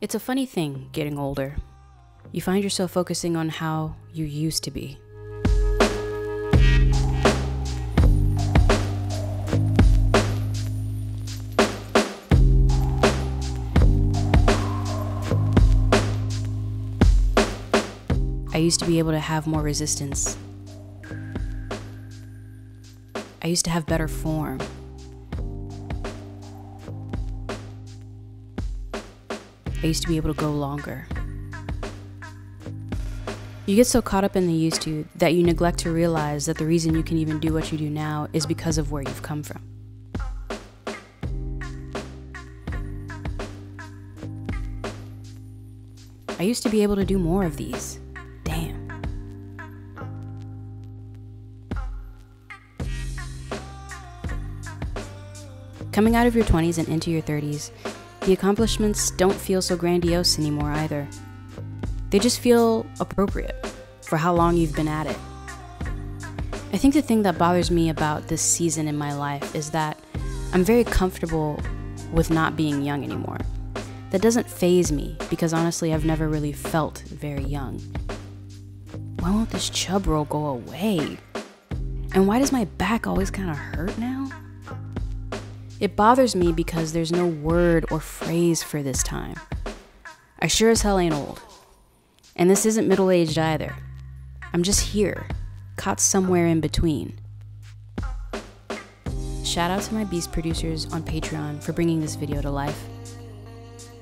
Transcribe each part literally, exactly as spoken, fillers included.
It's a funny thing, getting older. You find yourself focusing on how you used to be. I used to be able to have more resistance. I used to have better form. I used to be able to go longer. You get so caught up in the used to that you neglect to realize that the reason you can even do what you do now is because of where you've come from. I used to be able to do more of these. Damn. Coming out of your twenties and into your thirties, the accomplishments don't feel so grandiose anymore either. They just feel appropriate for how long you've been at it. I think the thing that bothers me about this season in my life is that I'm very comfortable with not being young anymore. That doesn't faze me because honestly, I've never really felt very young. Why won't this chub roll go away? And why does my back always kind of hurt now? It bothers me because there's no word or phrase for this time. I sure as hell ain't old. And this isn't middle-aged either. I'm just here, caught somewhere in between. Shout out to my Beast producers on Patreon for bringing this video to life.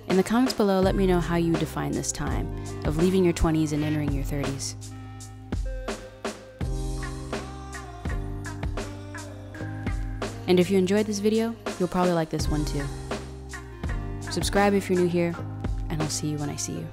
In the comments below, let me know how you define this time of leaving your twenties and entering your thirties. And if you enjoyed this video, you'll probably like this one too. Subscribe if you're new here, and I'll see you when I see you.